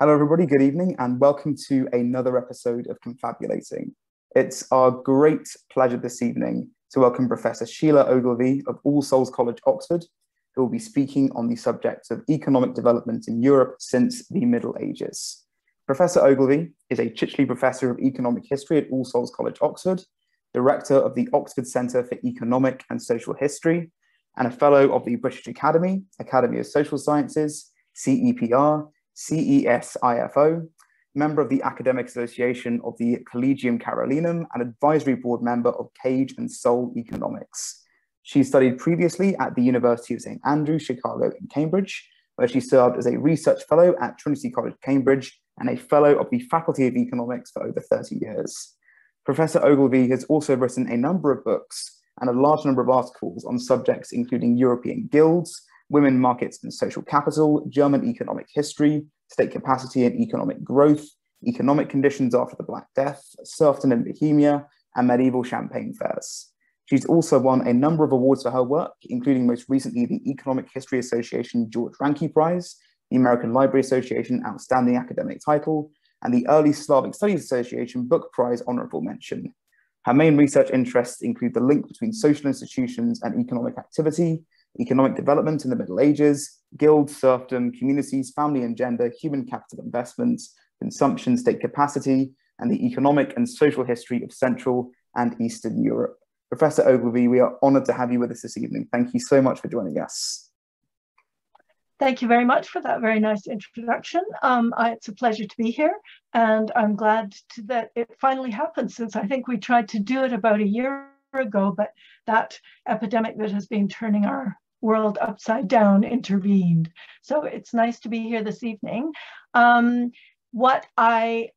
Hello everybody, good evening and welcome to another episode of Confabulating. It's our great pleasure this evening to welcome Professor Sheilagh Ogilvie of All Souls College, Oxford, who will be speaking on the subject of economic development in Europe since the Middle Ages. Professor Ogilvie is a Chichele Professor of Economic History at All Souls College, Oxford, Director of the Oxford Centre for Economic and Social History, and a Fellow of the British Academy, Academy of Social Sciences, CEPR, CESIFO, member of the Academic Association of the Collegium Carolinum, and advisory board member of Cage and Soul Economics. She studied previously at the University of St Andrews, Chicago and Cambridge, where she served as a research fellow at Trinity College Cambridge and a fellow of the Faculty of Economics for over 30 years. Professor Ogilvie has also written a number of books and a large number of articles on subjects including European guilds, women, markets and social capital, German economic history, state capacity and economic growth, economic conditions after the Black Death, serfdom in Bohemia, and medieval champagne fairs. She's also won a number of awards for her work, including most recently the Economic History Association George Ranke Prize, the American Library Association Outstanding Academic Title, and the Early Slavic Studies Association Book Prize Honorable Mention. Her main research interests include the link between social institutions and economic activity, economic development in the Middle Ages, guilds, serfdom, communities, family and gender, human capital investments, consumption, state capacity, and the economic and social history of Central and Eastern Europe. Professor Ogilvie, we are honoured to have you with us this evening. Thank you so much for joining us. Thank you very much for that very nice introduction. It's a pleasure to be here, and I'm glad that it finally happened, since I think we tried to do it about a year ago, but that epidemic that has been turning our world upside down intervened. So it's nice to be here this evening. What I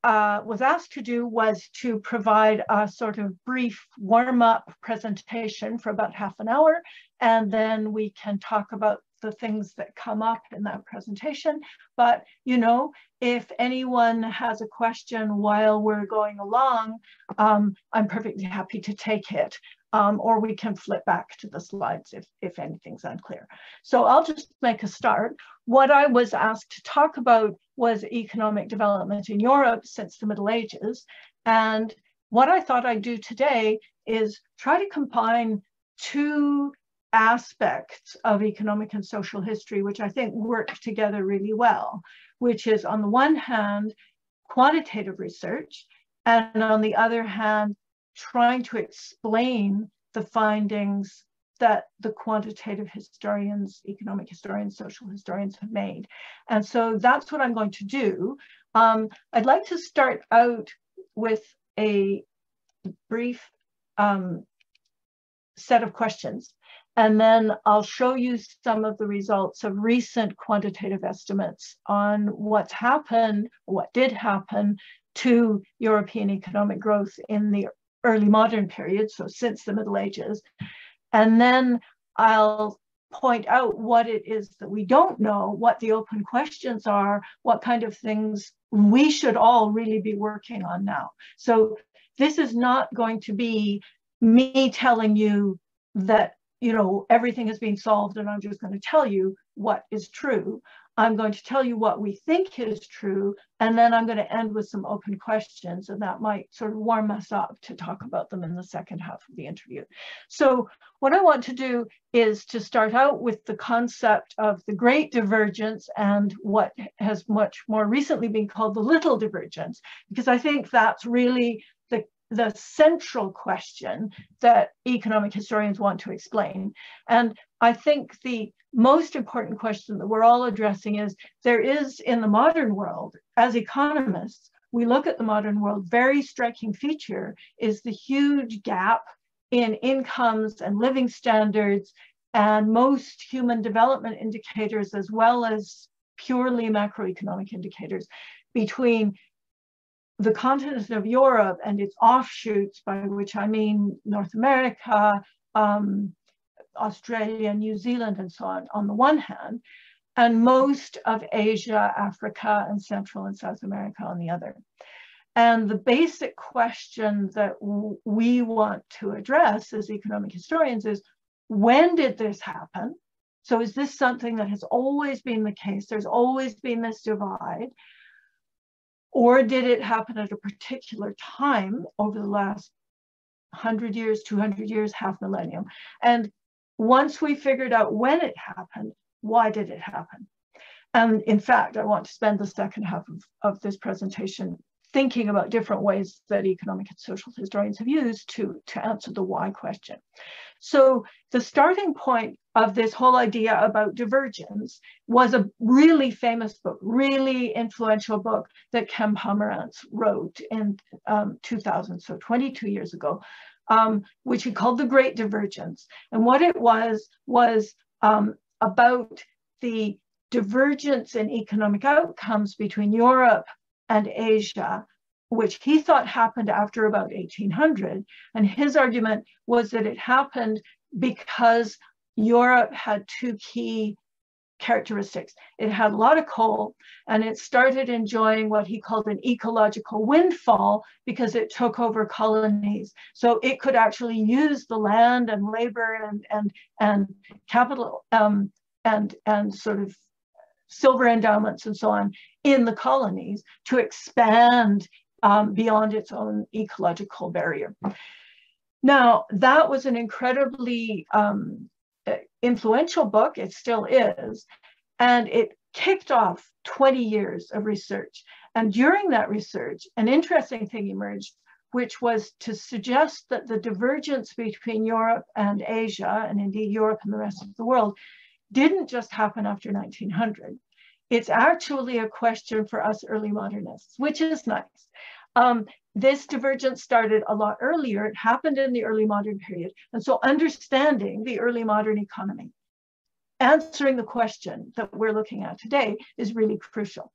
was asked to do was to provide a sort of brief warm-up presentation for about half an hour, and then we can talk about the things that come up in that presentation. But, you know, if anyone has a question while we're going along, I'm perfectly happy to take it, or we can flip back to the slides if anything's unclear. So I'll just make a start. What I was asked to talk about was economic development in Europe since the Middle Ages. And what I thought I'd do today is try to combine two aspects of economic and social history, which I think work together really well, which is on the one hand, quantitative research, and on the other hand, trying to explain the findings that the quantitative historians, economic historians, social historians have made. And so that's what I'm going to do. I'd like to start out with a brief set of questions. And then I'll show you some of the results of recent quantitative estimates on what's happened, what did happen to European economic growth in the early modern period, so since the Middle Ages. And then I'll point out what it is that we don't know, what the open questions are, what kind of things we should all really be working on now. So this is not going to be me telling you that, you know, everything has been solved and I'm just going to tell you what is true. I'm going to tell you what we think is true, and then I'm going to end with some open questions, and that might sort of warm us up to talk about them in the second half of the interview. So what I want to do is to start out with the concept of the Great Divergence and what has much more recently been called the Little Divergence, because I think that's really the central question that economic historians want to explain. And I think the most important question that we're all addressing is, there is in the modern world, as economists, we look at the modern world, very striking feature is the huge gap in incomes and living standards and most human development indicators, as well as purely macroeconomic indicators, between the continent of Europe and its offshoots, by which I mean North America, Australia, New Zealand, and so on the one hand, and most of Asia, Africa, and Central and South America on the other. And the basic question that we want to address as economic historians is, when did this happen? So is this something that has always been the case? There's always been this divide. Or did it happen at a particular time over the last 100 years, 200 years, half millennium? And once we figured out when it happened, why did it happen? And in fact, I want to spend the second half of this presentation thinking about different ways that economic and social historians have used to answer the why question. So the starting point of this whole idea about divergence was a really famous book, really influential book that Ken Pomeranz wrote in 2000, so 22 years ago, which he called The Great Divergence. And what it was about the divergence in economic outcomes between Europe and Asia, which he thought happened after about 1800. And his argument was that it happened because Europe had two key characteristics. It had a lot of coal, and it started enjoying what he called an ecological windfall because it took over colonies. So it could actually use the land and labor and capital and sort of silver endowments and so on in the colonies to expand beyond its own ecological barrier. Now, that was an incredibly influential book, it still is, and it kicked off 20 years of research. And during that research, an interesting thing emerged, which was to suggest that the divergence between Europe and Asia, and indeed Europe and the rest of the world, didn't just happen after 1900. It's actually a question for us early modernists, which is nice. This divergence started a lot earlier. It happened in the early modern period. And so understanding the early modern economy, answering the question that we're looking at today is really crucial.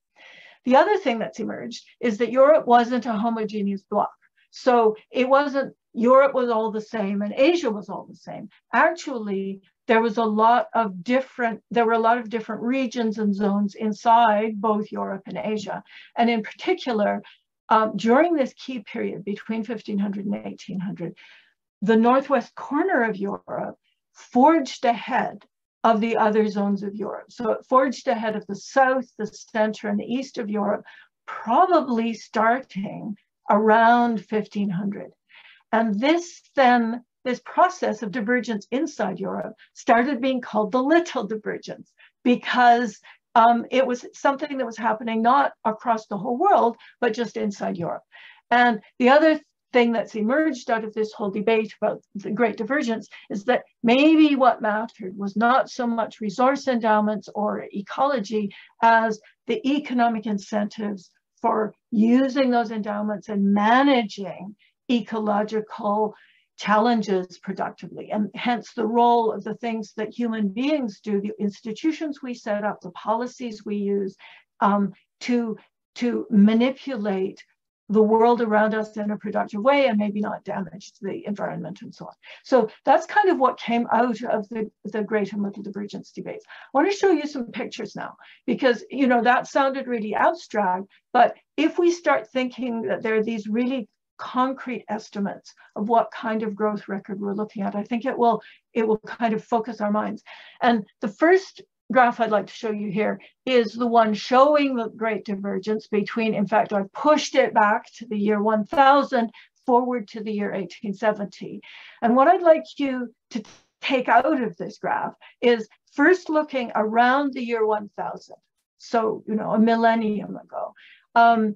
The other thing that's emerged is that Europe wasn't a homogeneous bloc. So it wasn't Europe was all the same and Asia was all the same. Actually, there were a lot of different regions and zones inside both Europe and Asia. And in particular, during this key period between 1500 and 1800, the northwest corner of Europe forged ahead of the other zones of Europe. So it forged ahead of the south, the center, and the east of Europe, probably starting around 1500. And this process of divergence inside Europe started being called the Little Divergence because it was something that was happening not across the whole world, but just inside Europe. And the other thing that's emerged out of this whole debate about the Great Divergence is that maybe what mattered was not so much resource endowments or ecology as the economic incentives for using those endowments and managing ecological challenges productively, and hence the role of the things that human beings do, the institutions we set up, the policies we use to manipulate the world around us in a productive way and maybe not damage the environment and so on. So that's kind of what came out of the Great and Little Divergence debates. I want to show you some pictures now because, you know, that sounded really abstract, but if we start thinking that there are these really concrete estimates of what kind of growth record we're looking at, I think it will kind of focus our minds. And the first graph I'd like to show you here is the one showing the Great Divergence between, in fact, I pushed it back to the year 1000, forward to the year 1870. And what I'd like you to take out of this graph is first looking around the year 1000. So, you know, a millennium ago.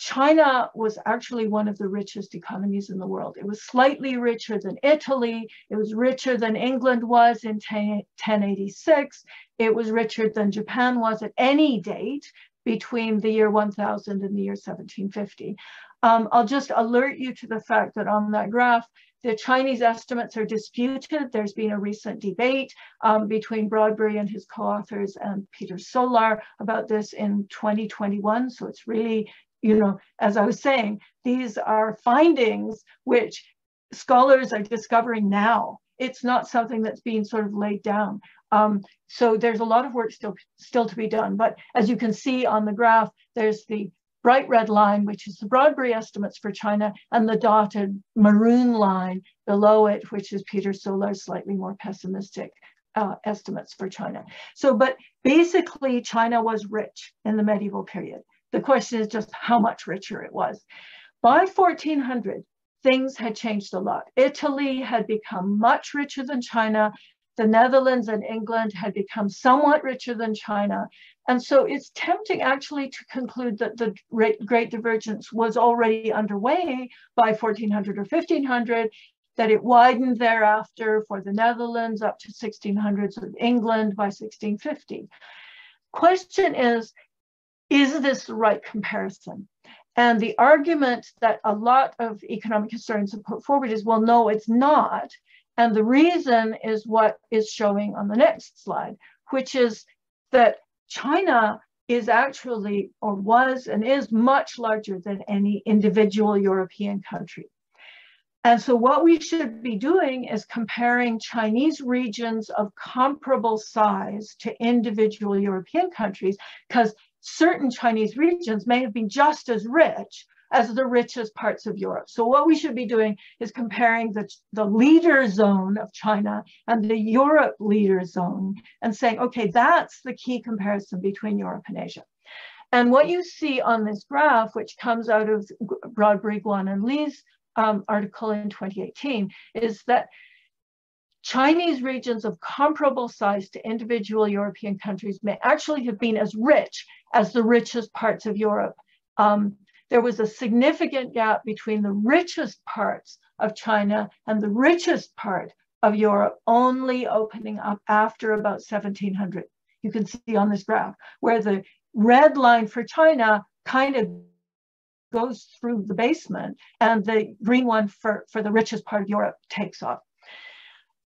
China was actually one of the richest economies in the world. It was slightly richer than Italy. It was richer than England was in 1086. It was richer than Japan was at any date between the year 1000 and the year 1750. I'll just alert you to the fact that on that graph, the Chinese estimates are disputed. There's been a recent debate between Broadberry and his co-authors and Peter Solar about this in 2021. So it's really, you know, as I was saying, these are findings which scholars are discovering now. It's not something that's being sort of laid down. So there's a lot of work still to be done. But as you can see on the graph, there's the bright red line, which is the Broadberry estimates for China, and the dotted maroon line below it, which is Peter Solar's slightly more pessimistic estimates for China. So, but basically China was rich in the medieval period. The question is just how much richer it was. By 1400, things had changed a lot. Italy had become much richer than China. The Netherlands and England had become somewhat richer than China. And so it's tempting actually to conclude that the Great Divergence was already underway by 1400 or 1500, that it widened thereafter for the Netherlands up to 1600s of England by 1650. Question is this the right comparison? And the argument that a lot of economic historians have put forward is, well, no, it's not. And the reason is what is showing on the next slide, which is that China is actually, or was and is, much larger than any individual European country. And so what we should be doing is comparing Chinese regions of comparable size to individual European countries, because certain Chinese regions may have been just as rich as the richest parts of Europe. So what we should be doing is comparing the leader zone of China and the Europe leader zone and saying, okay, that's the key comparison between Europe and Asia. And what you see on this graph, which comes out of Broadberry, Guan and Lee's article in 2018, is that Chinese regions of comparable size to individual European countries may actually have been as rich as the richest parts of Europe. There was a significant gap between the richest parts of China and the richest part of Europe, only opening up after about 1700. You can see on this graph where the red line for China kind of goes through the basement, and the green one for the richest part of Europe takes off.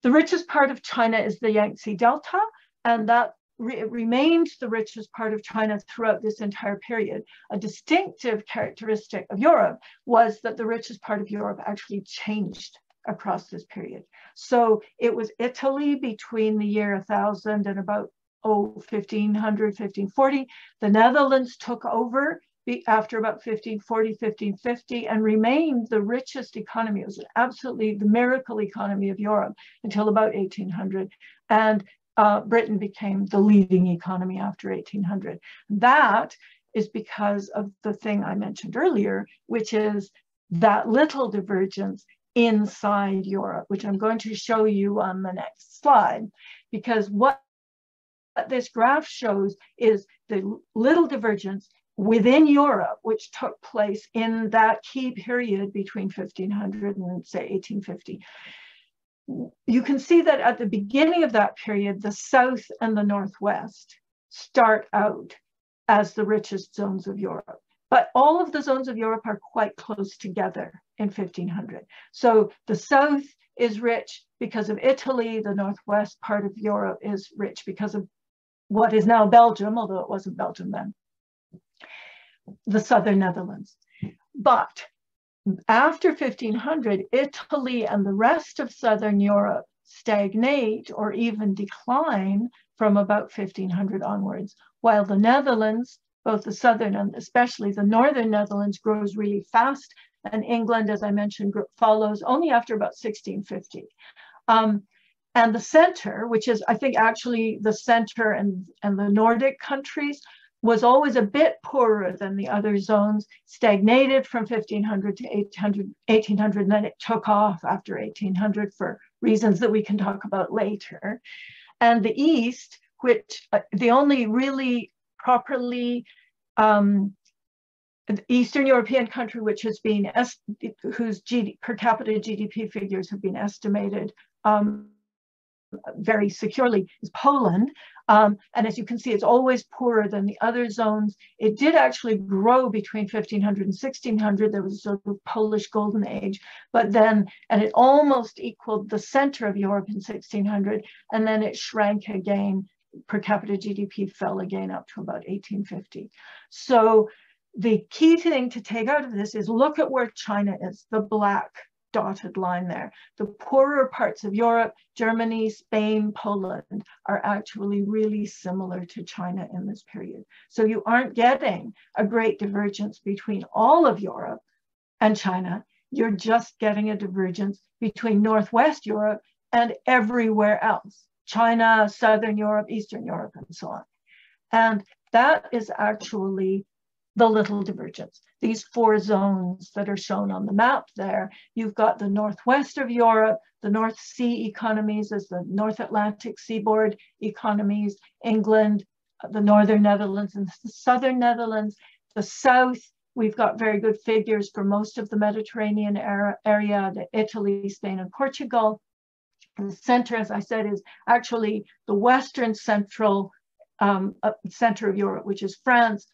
The richest part of China is the Yangtze Delta, and that remained the richest part of China throughout this entire period. A distinctive characteristic of Europe was that the richest part of Europe actually changed across this period. So it was Italy between the year 1000 and about 1500, 1540. The Netherlands took over after about 1540, 1550, and remained the richest economy. It was absolutely the miracle economy of Europe until about 1800. And Britain became the leading economy after 1800. That is because of the thing I mentioned earlier, which is that little divergence inside Europe, which I'm going to show you on the next slide, because what this graph shows is the little divergence within Europe, which took place in that key period between 1500 and say 1850. You can see that at the beginning of that period, the South and the Northwest start out as the richest zones of Europe, but all of the zones of Europe are quite close together in 1500. So the South is rich because of Italy, the Northwest part of Europe is rich because of what is now Belgium, although it wasn't Belgium then. The southern Netherlands. But after 1500, Italy and the rest of southern Europe stagnate or even decline from about 1500 onwards, while the Netherlands, both the southern and especially the northern Netherlands, grows really fast, and England, as I mentioned, follows only after about 1650. And the center, which is I think actually the center and the Nordic countries, was always a bit poorer than the other zones, stagnated from 1500 to 1800, and then it took off after 1800 for reasons that we can talk about later. And the East, which the only really properly Eastern European country which has been, whose per capita GDP figures have been estimated very securely, is Poland. And as you can see, it's always poorer than the other zones. It did actually grow between 1500 and 1600. There was a sort of Polish golden age, but then, and it almost equaled the center of Europe in 1600, and then it shrank again. Per capita GDP fell again up to about 1850. So the key thing to take out of this is look at where China is, the black dotted line there. The poorer parts of Europe, Germany, Spain, Poland, are actually really similar to China in this period. So you aren't getting a great divergence between all of Europe and China. You're just getting a divergence between Northwest Europe and everywhere else. China, Southern Europe, Eastern Europe, and so on. And that is actually the Little Divergence. These four zones that are shown on the map there, you've got the northwest of Europe, the North Sea economies as the North Atlantic seaboard economies, England, the Northern Netherlands and the Southern Netherlands, the South. We've got very good figures for most of the Mediterranean area, the Italy, Spain, and Portugal. And the center, as I said, is actually the Western central center of Europe, which is France,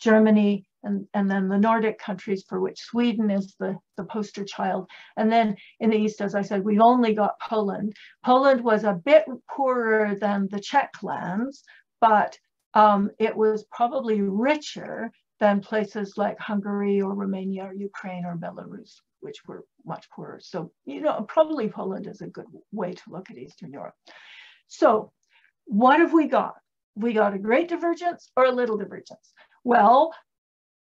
Germany, and then the Nordic countries, for which Sweden is the poster child. And then in the East, as I said, we've only got Poland. Poland was a bit poorer than the Czech lands, but it was probably richer than places like Hungary or Romania or Ukraine or Belarus, which were much poorer. So, you know, probably Poland is a good way to look at Eastern Europe. So what have we got? We got a great divergence or a little divergence. Well,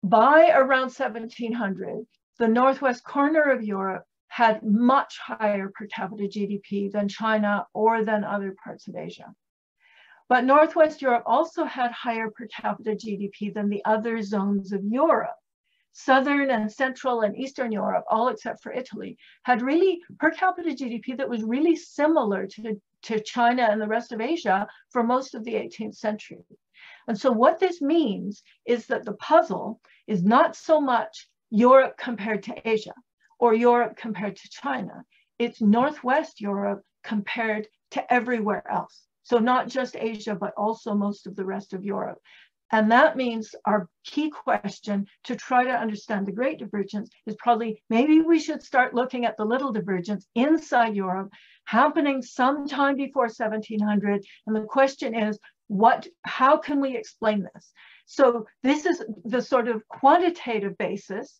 by around 1700, the northwest corner of Europe had much higher per capita GDP than China or than other parts of Asia. But Northwest Europe also had higher per capita GDP than the other zones of Europe. Southern and Central and Eastern Europe, all except for Italy, had really per capita GDP that was really similar to China and the rest of Asia for most of the 18th century. And so what this means is that the puzzle is not so much Europe compared to Asia or Europe compared to China. It's Northwest Europe compared to everywhere else. So not just Asia, but also most of the rest of Europe. And that means our key question to try to understand the Great Divergence is probably, maybe we should start looking at the Little Divergence inside Europe, happening sometime before 1700. And the question is, how can we explain this? So this is the sort of quantitative basis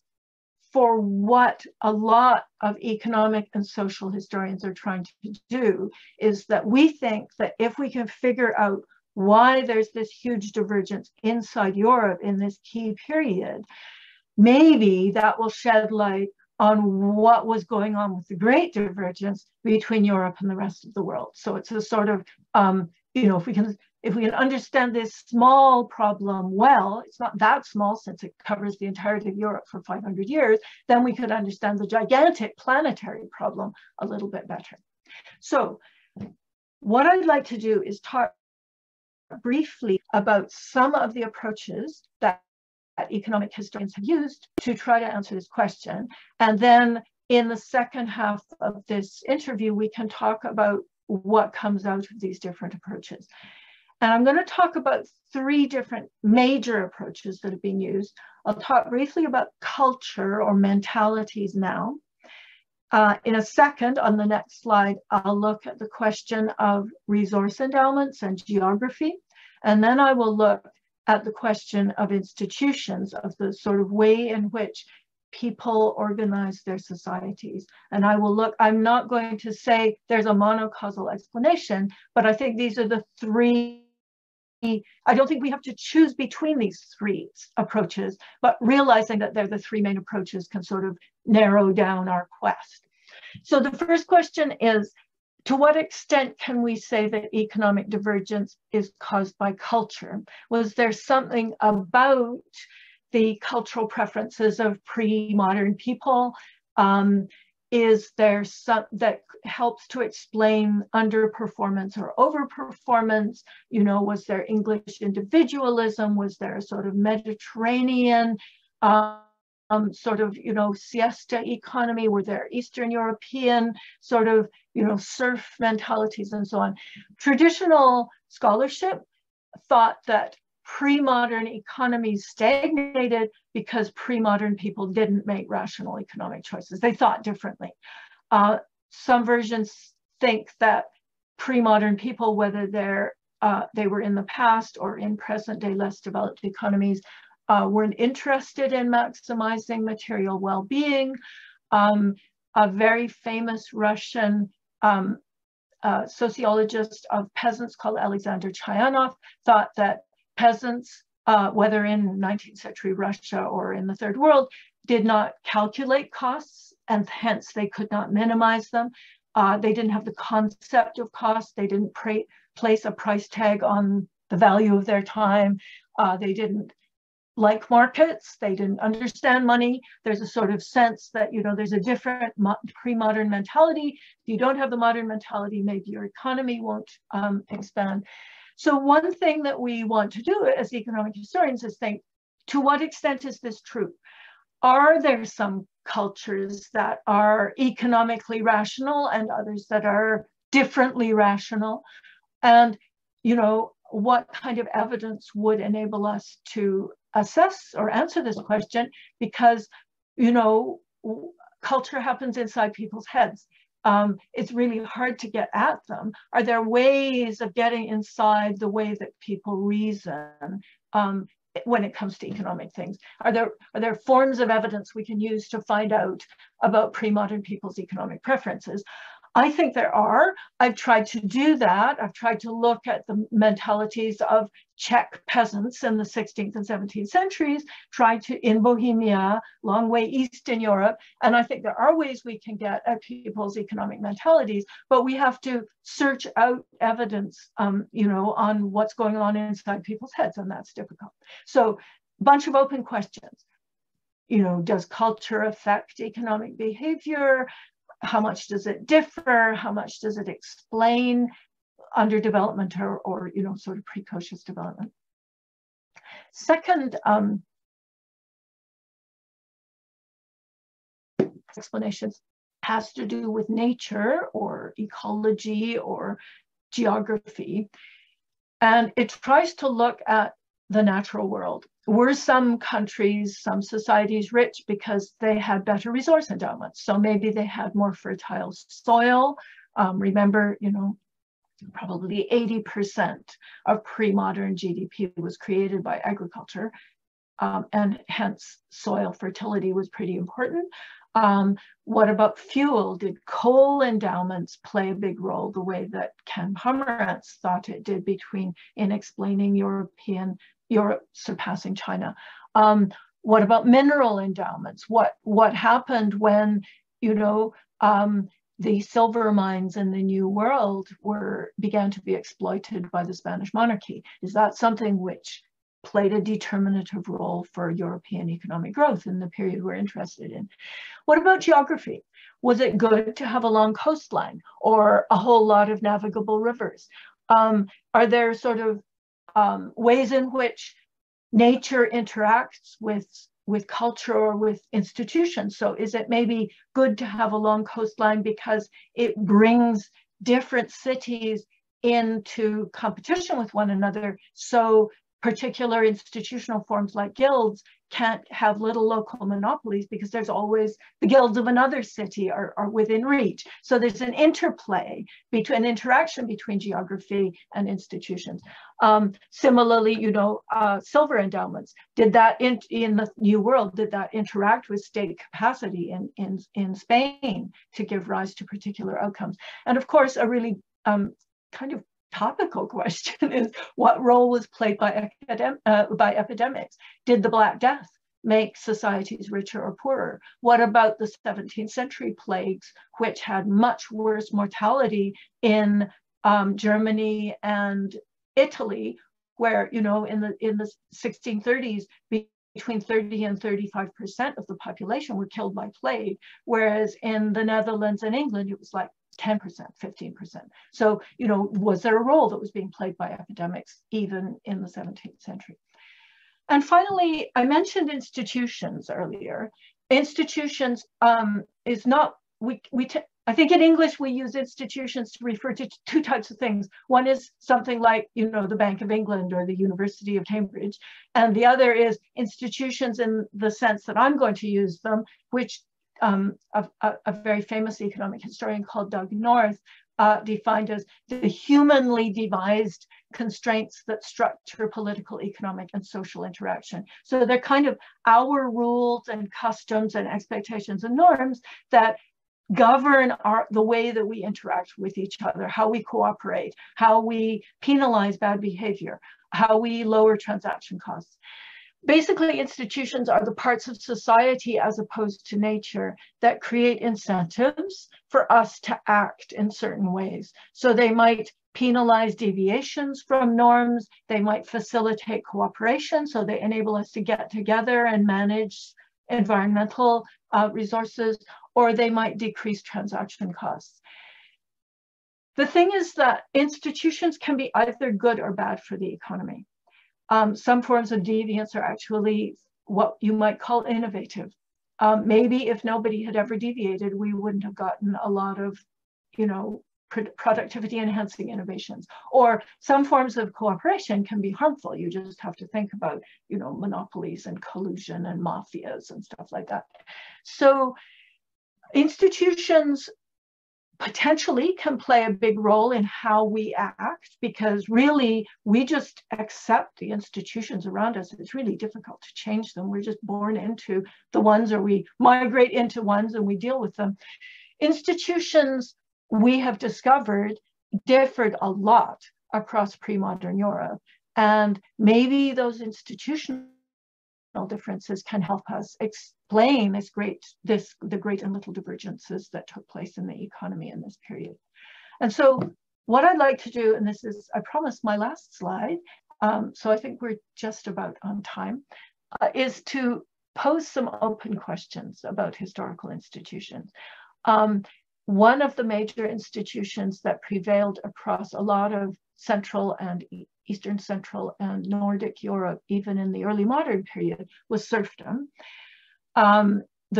for what a lot of economic and social historians are trying to do, is that we think that if we can figure out why there's this huge divergence inside Europe in this key period, maybe that will shed light on what was going on with the Great Divergence between Europe and the rest of the world. So it's a sort of, you know, if we can understand this small problem well, it's not that small since it covers the entirety of Europe for 500 years, then we could understand the gigantic planetary problem a little bit better. So what I'd like to do is talk briefly about some of the approaches that economic historians have used to try to answer this question. And then in the second half of this interview, we can talk about what comes out of these different approaches. And I'm going to talk about three different major approaches that have been used. I'll talk briefly about culture or mentalities now. In a second, on the next slide, I'll look at the question of resource endowments and geography. And then I will look at the question of institutions, of the sort of way in which people organize their societies. And I will look, I'm not going to say there's a monocausal explanation, but I think these are the three. I don't think we have to choose between these three approaches, but realizing that they're the three main approaches can sort of narrow down our quest. So the first question is, to what extent can we say that economic divergence is caused by culture? Was there something about the cultural preferences of pre-modern people? Is there some that helps to explain underperformance or overperformance? You know, was there English individualism? Was there a sort of Mediterranean sort of, you know, siesta economy? Were there Eastern European sort of, you know, serf mentalities and so on? Traditional scholarship thought that pre-modern economies stagnated because pre-modern people didn't make rational economic choices. They thought differently. Some versions think that pre-modern people, whether they were in the past or in present-day less developed economies, weren't interested in maximizing material well-being. A very famous Russian sociologist of peasants called Alexander Chayanov thought that peasants, whether in 19th century Russia or in the Third World, did not calculate costs, and hence they could not minimize them. They didn't have the concept of cost. They didn't place a price tag on the value of their time. They didn't like markets. They didn't understand money. There's a sort of sense that, you know, there's a different pre-modern mentality. If you don't have the modern mentality, maybe your economy won't expand. So one thing that we want to do as economic historians is think, to what extent is this true? Are there some cultures that are economically rational and others that are differently rational? And, you know, what kind of evidence would enable us to assess or answer this question? Because, you know, culture happens inside people's heads. It's really hard to get at them. Are there ways of getting inside the way that people reason when it comes to economic things? Are there forms of evidence we can use to find out about pre-modern people's economic preferences? I think there are. I've tried to do that. I've tried to look at the mentalities of Czech peasants in the 16th and 17th centuries, tried to, in Bohemia, long way east in Europe. And I think there are ways we can get at people's economic mentalities, but we have to search out evidence, you know, on what's going on inside people's heads, and that's difficult. So, bunch of open questions. You know, does culture affect economic behavior? How much does it differ? How much does it explain underdevelopment or you know, sort of precocious development? Second explanations has to do with nature or ecology or geography. And it tries to look at the natural world. Were some countries, some societies rich because they had better resource endowments? So maybe they had more fertile soil. Remember, you know, probably 80% of pre-modern GDP was created by agriculture, and hence soil fertility was pretty important. What about fuel? Did coal endowments play a big role the way that Ken Pomeranz thought it did in explaining Europe surpassing China? What about mineral endowments? What happened when, you know, the silver mines in the New World began to be exploited by the Spanish monarchy? Is that something which played a determinative role for European economic growth in the period we're interested in? What about geography? Was it good to have a long coastline or a whole lot of navigable rivers? Are there sort of ways in which nature interacts with culture or with institutions? So is it maybe good to have a long coastline because it brings different cities into competition with one another? So particular institutional forms like guilds can't have little local monopolies because there's always the guilds of another city are within reach. So there's an interplay, an interaction between geography and institutions. Similarly, you know, silver endowments, did that in the New World, did that interact with state capacity in Spain to give rise to particular outcomes? And of course, a really kind of topical question is, what role was played by epidemics? Did the Black Death make societies richer or poorer? What about the 17th century plagues, which had much worse mortality in Germany and Italy, where, you know, in the 1630s, between 30 and 35% of the population were killed by plague, whereas in the Netherlands and England, it was like 10%, 15%. So, you know, was there a role that was being played by epidemics even in the 17th century? And finally, I mentioned institutions earlier. Institutions is not, I think in English, we use institutions to refer to two types of things. One is something like, you know, the Bank of England or the University of Cambridge. And the other is institutions in the sense that I'm going to use them, which a very famous economic historian called Doug North defined as the humanly devised constraints that structure political, economic, and social interaction. So they're kind of our rules and customs and expectations and norms that govern the way that we interact with each other, how we cooperate, how we penalize bad behavior, how we lower transaction costs. Basically, institutions are the parts of society as opposed to nature that create incentives for us to act in certain ways. So they might penalize deviations from norms, they might facilitate cooperation, so they enable us to get together and manage environmental resources, or they might decrease transaction costs. The thing is that institutions can be either good or bad for the economy. Some forms of deviance are actually what you might call innovative. Maybe if nobody had ever deviated, we wouldn't have gotten a lot of, you know, productivity enhancing innovations. Or some forms of cooperation can be harmful. You just have to think about, you know, monopolies and collusion and mafias and stuff like that. So institutions potentially can play a big role in how we act, because really we just accept the institutions around us. It's really difficult to change them. We're just born into the ones, or we migrate into ones and we deal with them. Institutions, we have discovered, differed a lot across pre-modern Europe, and maybe those institutional differences can help us explain the great and little divergences that took place in the economy in this period. And so what I'd like to do, and this is, I promise, my last slide, so I think we're just about on time, is to pose some open questions about historical institutions. One of the major institutions that prevailed across a lot of Central and Eastern Central and Nordic Europe, even in the early modern period, was serfdom. The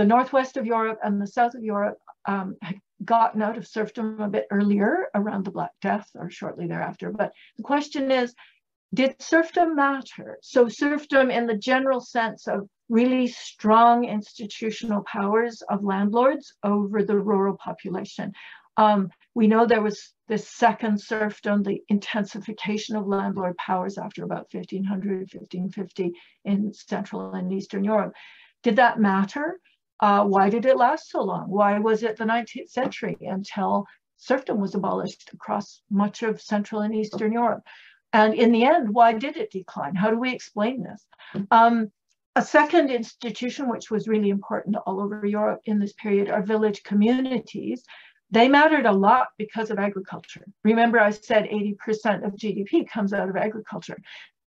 northwest of Europe and the south of Europe had gotten out of serfdom a bit earlier, around the Black Death or shortly thereafter. But the question is, did serfdom matter? So serfdom in the general sense of really strong institutional powers of landlords over the rural population. We know there was this second serfdom, the intensification of landlord powers after about 1500, 1550 in Central and Eastern Europe. Did that matter? Why did it last so long? Why was it the 19th century until serfdom was abolished across much of Central and Eastern Europe? And in the end, why did it decline? How do we explain this? A second institution, which was really important all over Europe in this period, are village communities. They mattered a lot because of agriculture. Remember, I said 80% of GDP comes out of agriculture.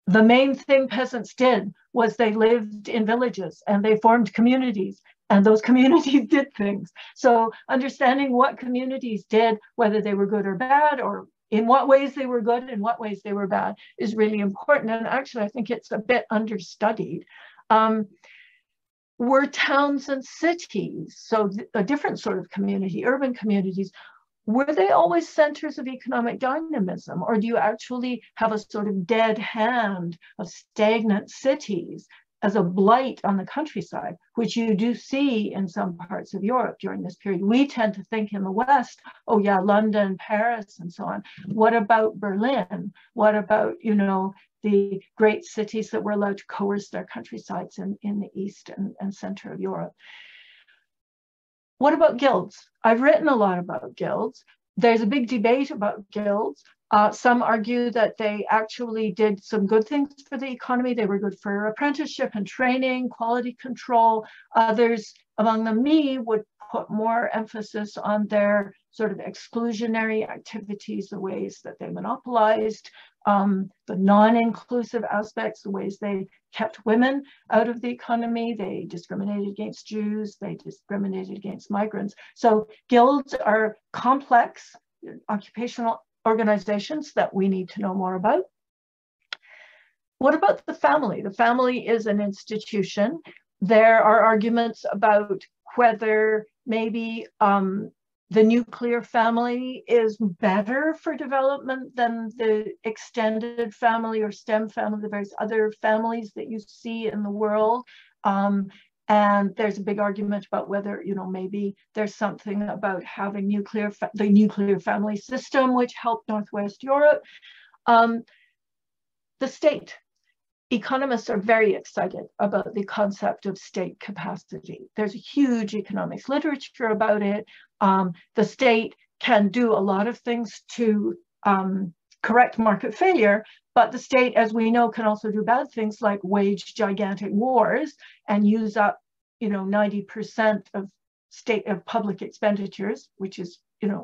The main thing peasants did was they lived in villages and they formed communities, and those communities did things. So understanding what communities did, whether they were good or bad, or in what ways they were good, in what ways they were bad, is really important. And actually, I think it's a bit understudied. Were towns and cities, so a different sort of community, urban communities, were they always centers of economic dynamism? Or do you actually have a sort of dead hand of stagnant cities as a blight on the countryside, which you do see in some parts of Europe during this period? We tend to think in the West, oh yeah, London, Paris, and so on. What about Berlin? What about, you know, the great cities that were allowed to coerce their countrysides in the East and center of Europe? What about guilds? I've written a lot about guilds. There's a big debate about guilds. Some argue that they actually did some good things for the economy. They were good for apprenticeship and training, quality control. Others, among them me, would put more emphasis on their sort of exclusionary activities, the ways that they monopolized, the non-inclusive aspects, the ways they kept women out of the economy. They discriminated against Jews, they discriminated against migrants. So guilds are complex occupational organizations that we need to know more about. What about the family? The family is an institution. There are arguments about whether maybe the nuclear family is better for development than the extended family or STEM family, the various other families that you see in the world. And there's a big argument about whether, you know, maybe there's something about having the nuclear family system, which helped Northwest Europe. The state. Economists are very excited about the concept of state capacity. There's a huge economics literature about it. The state can do a lot of things to correct market failure, but the state, as we know, can also do bad things like wage gigantic wars and use up, 90% of state of public expenditures, which is,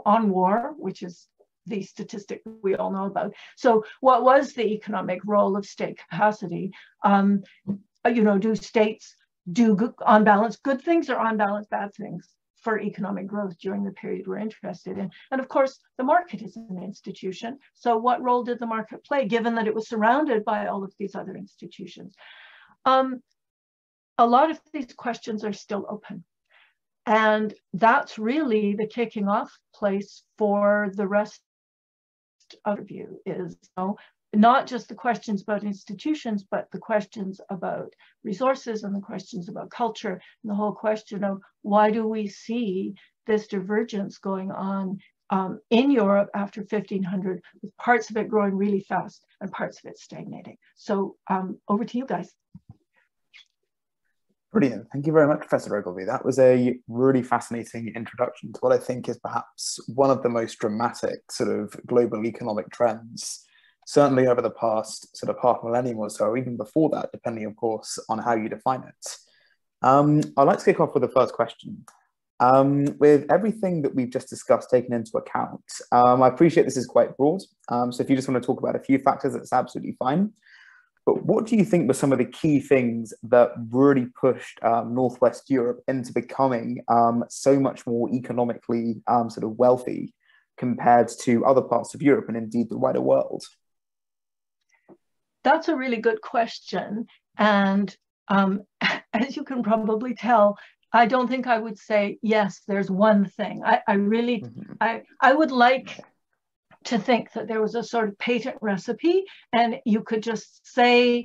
on war, which is the statistic we all know about. So what was the economic role of state capacity? Do states do good, on balance good things or on balance bad things for economic growth during the period we're interested in? And of course, the market is an institution. So what role did the market play, given that it was surrounded by all of these other institutions? A lot of these questions are still open. And that's really the kicking off place for the rest of you, is not just the questions about institutions, but the questions about resources and the questions about culture and the whole question of why do we see this divergence going on in Europe after 1500, with parts of it growing really fast and parts of it stagnating. So over to you guys. Brilliant. Thank you very much, Professor Ogilvie. That was a really fascinating introduction to what I think is perhaps one of the most dramatic sort of global economic trends, certainly over the past sort of half millennium or so, or even before that, depending, of course, on how you define it. I'd like to kick off with the first question. With everything that we've just discussed taken into account, I appreciate this is quite broad. So if you just want to talk about a few factors, that's absolutely fine. But what do you think were some of the key things that really pushed Northwest Europe into becoming so much more economically sort of wealthy compared to other parts of Europe and indeed the wider world? That's a really good question. And as you can probably tell, I don't think I would say, yes, there's one thing. I would like to think that there was a sort of patent recipe and you could just say,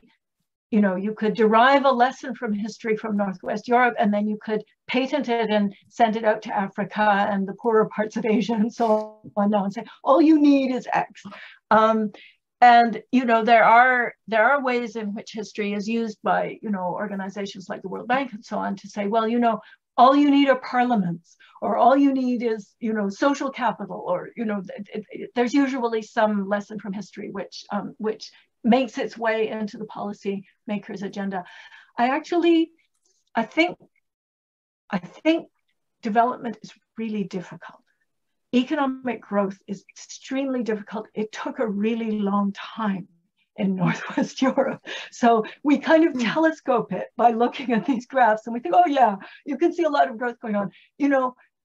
you could derive a lesson from history from Northwest Europe and then you could patent it and send it out to Africa and the poorer parts of Asia and so on now and say, all you need is X. And, there are ways in which history is used by, organizations like the World Bank and so on to say, well, all you need are parliaments, or all you need is, social capital, or, there's usually some lesson from history which makes its way into the policy maker's agenda. I think development is really difficult. Economic growth is extremely difficult. It took a really long time in Northwest Europe. So we kind of telescope it by looking at these graphs and we think, oh yeah, you can see a lot of growth going on.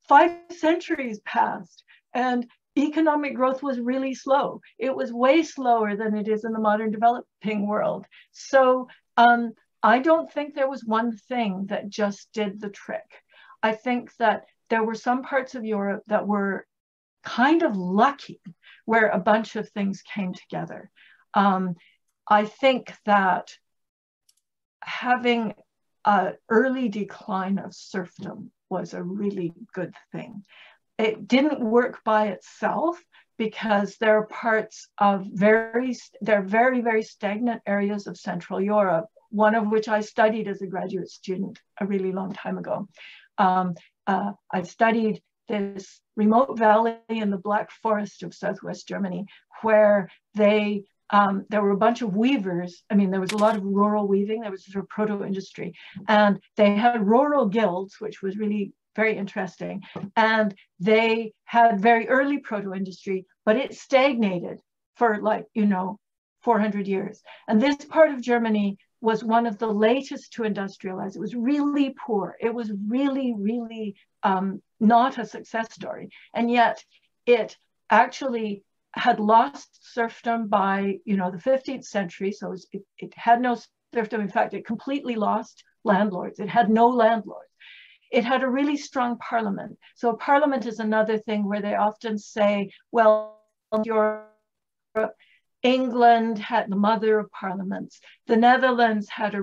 5 centuries passed and economic growth was really slow. It was way slower than it is in the modern developing world. So I don't think there was one thing that just did the trick. I think that there were some parts of Europe that were kind of lucky where a bunch of things came together. I think that having an early decline of serfdom was a really good thing. It didn't work by itself because there are parts of very, very stagnant areas of Central Europe, one of which I studied as a graduate student a really long time ago. I studied this remote valley in the Black Forest of Southwest Germany where they there were a bunch of weavers. There was a lot of rural weaving. There was sort of proto-industry. And they had rural guilds, which was really very interesting. And they had very early proto-industry, but it stagnated for 400 years. And this part of Germany was one of the latest to industrialize. It was really poor. It was really, really not a success story. And yet it actually had lost serfdom by, the 15th century. So it had no serfdom. In fact, it completely lost landlords. It had no landlords. It had a really strong parliament. So a parliament is another thing where they often say, well, Europe, England had the mother of parliaments. The Netherlands had,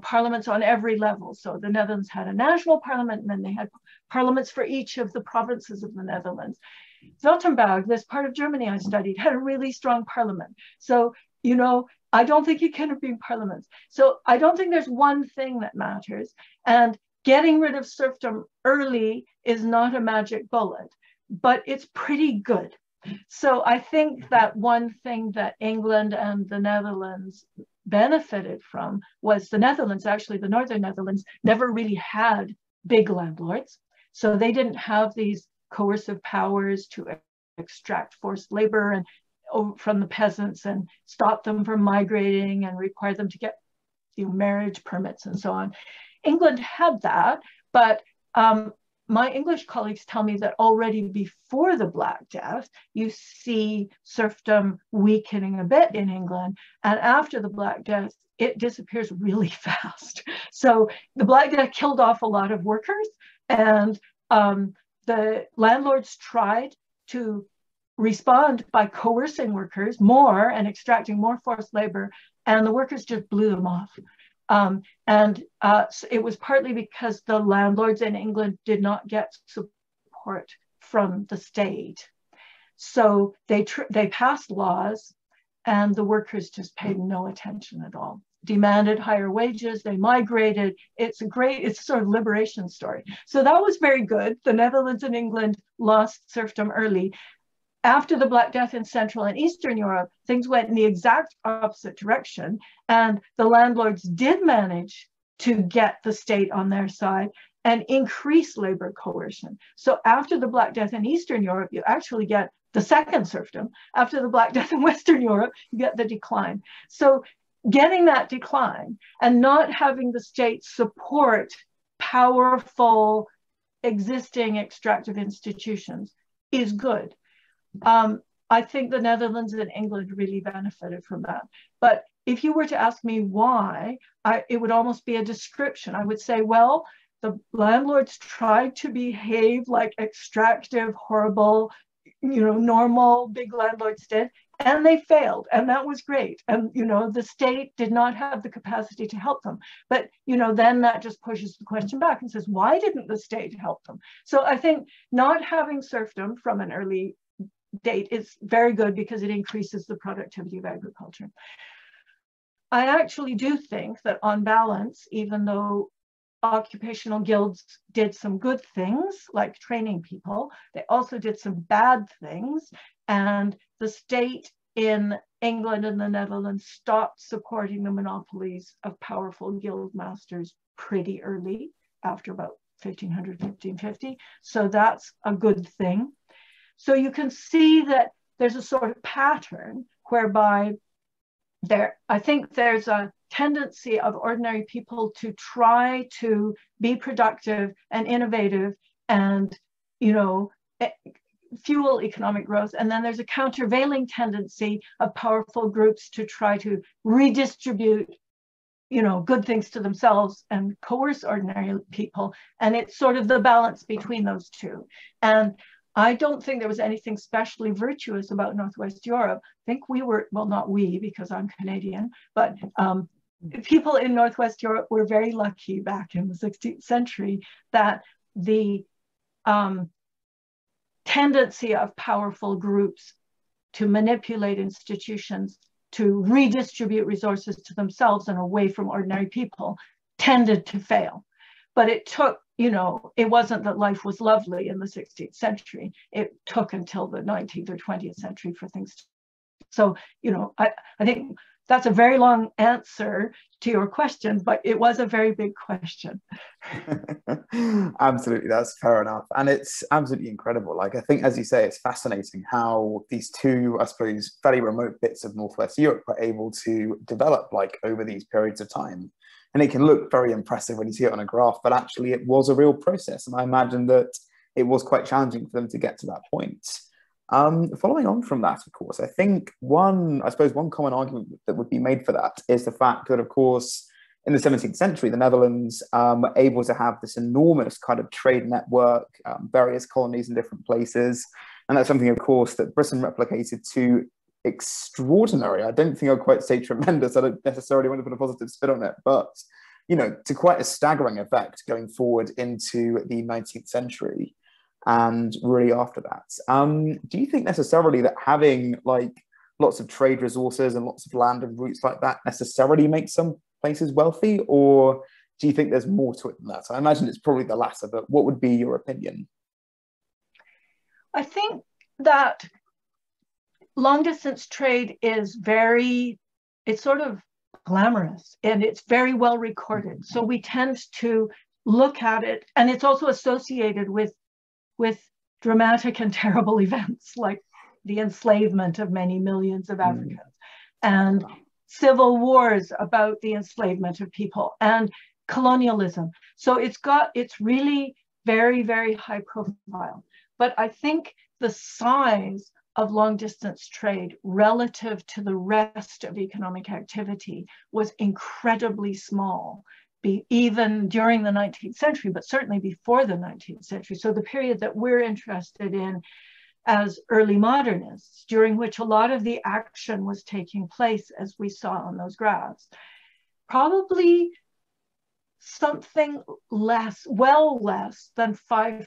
parliaments on every level. So the Netherlands had a national parliament, and then they had parliaments for each of the provinces of the Netherlands. Württemberg, this part of Germany I studied, had a really strong parliament. So, I don't think it can have been parliaments. So I don't think there's one thing that matters. And getting rid of serfdom early is not a magic bullet, but it's pretty good. So I think that one thing that England and the Netherlands benefited from was the Netherlands, actually the Northern Netherlands, never really had big landlords. So they didn't have these coercive powers to extract forced labor and from the peasants and stop them from migrating and require them to get marriage permits and so on. England had that, but my English colleagues tell me that already before the Black Death, you see serfdom weakening a bit in England. And after the Black Death, it disappears really fast. So the Black Death killed off a lot of workers, and the landlords tried to respond by coercing workers more and extracting more forced labor, and the workers just blew them off. So it was partly because the landlords in England did not get support from the state. So they passed laws and the workers just paid no attention at all, demanded higher wages, they migrated. It's sort of liberation story. So that was very good. The Netherlands and England lost serfdom early. After the Black Death in Central and Eastern Europe, things went in the exact opposite direction, and the landlords did manage to get the state on their side and increase labor coercion. So after the Black Death in Eastern Europe, you actually get the second serfdom. After the Black Death in Western Europe, you get the decline. So getting that decline and not having the state support powerful existing extractive institutions is good. I think the Netherlands and England really benefited from that. But if you were to ask me why, it would almost be a description. I would say, well, the landlords tried to behave like extractive, horrible, normal big landlords did, and they failed, and that was great. And, the state did not have the capacity to help them. But, then that just pushes the question back and says, why didn't the state help them? So I think not having serfdom from an early date is very good because it increases the productivity of agriculture. I actually do think that on balance, even though occupational guilds did some good things like training people, they also did some bad things, and the state in England and the Netherlands stopped supporting the monopolies of powerful guild masters pretty early, after about 1500, 1550. So that's a good thing. So you can see that there's a sort of pattern whereby I think there's a tendency of ordinary people to try to be productive and innovative and, fuel economic growth. And then there's a countervailing tendency of powerful groups to try to redistribute, good things to themselves and coerce ordinary people. And it's sort of the balance between those two. And I don't think there was anything specially virtuous about Northwest Europe. I think we were, well, not we, because I'm Canadian, but people in Northwest Europe were very lucky back in the 16th century that the tendency of powerful groups to manipulate institutions to redistribute resources to themselves and away from ordinary people tended to fail. But it took, it wasn't that life was lovely in the 16th century. It took until the 19th or 20th century for things to. So, I think that's a very long answer to your question, but it was a very big question. Absolutely, that's fair enough. And it's absolutely incredible. Like, I think, as you say, it's fascinating how these two, I suppose, fairly remote bits of Northwest Europe were able to develop, like, over these periods of time. And it can look very impressive when you see it on a graph, but actually it was a real process. And I imagine that it was quite challenging for them to get to that point. Following on from that, of course, I think one common argument that would be made for that is the fact that, of course, in the 17th century, the Netherlands were able to have this enormous kind of trade network, various colonies in different places. And that's something, of course, that Britain replicated to extraordinary. I don't think I'd quite say tremendous. I don't necessarily want to put a positive spin on it, but to quite a staggering effect going forward into the 19th century and really after that. Do you think necessarily that having like lots of trade resources and lots of land and routes like that necessarily makes some places wealthy, or do you think there's more to it than that? I imagine it's probably the latter, but what would be your opinion? I think that long distance trade is very, it's sort of glamorous and it's very well recorded. So we tend to look at it, and it's also associated with dramatic and terrible events like the enslavement of many millions of Africans and civil wars about the enslavement of people and colonialism. So it's got, it's really very, very high profile. But I think the size of long distance trade relative to the rest of economic activity was incredibly small, even during the 19th century, but certainly before the 19th century. So the period that we're interested in as early modernists, during which a lot of the action was taking place, as we saw on those graphs, probably something less, well less than 5%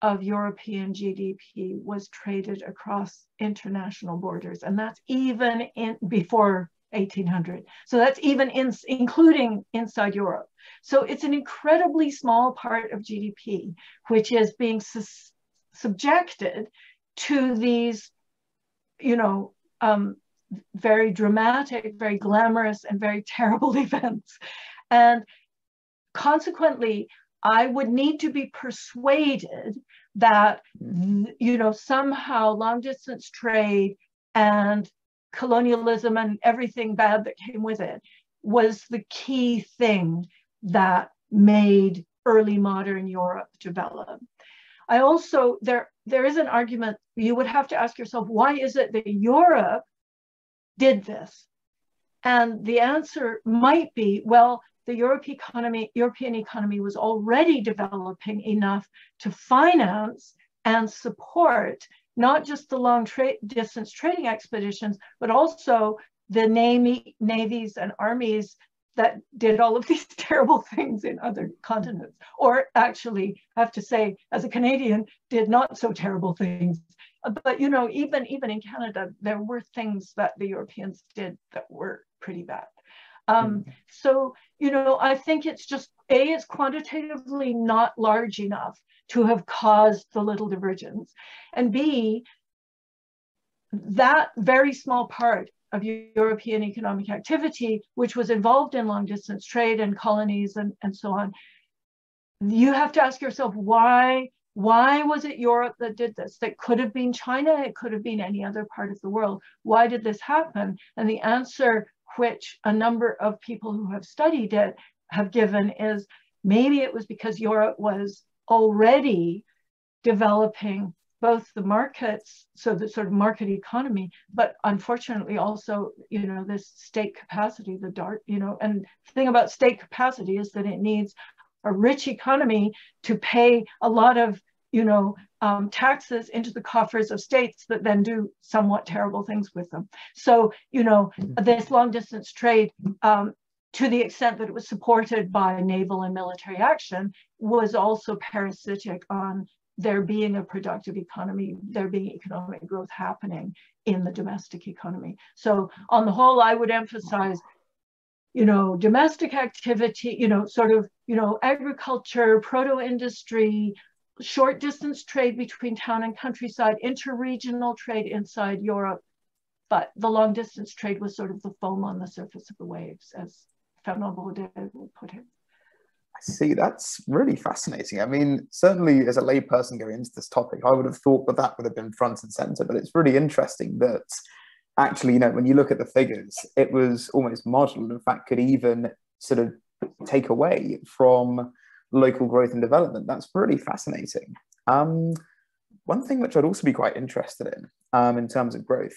of European GDP was traded across international borders. And that's even in before 1800. So that's even including inside Europe. So it's an incredibly small part of GDP, which is being subjected to these, you know, very dramatic, very glamorous and very terrible events. And consequently, I would need to be persuaded that, you know, somehow long distance trade and colonialism and everything bad that came with it was the key thing that made early modern Europe develop. I also, there is an argument, you would have to ask yourself, why is it that Europe did this? And the answer might be, well, the European economy was already developing enough to finance and support not just the long distance trading expeditions, but also the navies and armies that did all of these terrible things in other continents, or actually, I have to say, as a Canadian, did not so terrible things. But you know, even in Canada, there were things that the Europeans did that were pretty bad. So, you know, I think it's just, it's quantitatively not large enough to have caused the little divergence. And B, that very small part of European economic activity, which was involved in long distance trade and colonies and so on, you have to ask yourself, why was it Europe that did this? That could have been China, it could have been any other part of the world. Why did this happen? And the answer, which a number of people who have studied it have given, is maybe it was because Europe was already developing both the markets, so the sort of market economy, but unfortunately also, you know, this state capacity, the dark, you know, and the thing about state capacity is that it needs a rich economy to pay a lot of, you know, taxes into the coffers of states that then do somewhat terrible things with them. So, you know, this long distance trade, to the extent that it was supported by naval and military action, was also parasitic on there being a productive economy, there being economic growth happening in the domestic economy. So on the whole, I would emphasize, you know, domestic activity, you know, sort of, you know, agriculture, proto-industry, short distance trade between town and countryside, interregional trade inside Europe, but the long distance trade was sort of the foam on the surface of the waves, as Fernand Braudel would put it. I see, that's really fascinating. I mean, certainly as a layperson going into this topic, I would have thought that that would have been front and center, but it's really interesting that actually, you know, when you look at the figures, it was almost marginal, in fact, could even sort of take away from local growth and development. That's really fascinating. One thing which I'd also be quite interested in terms of growth,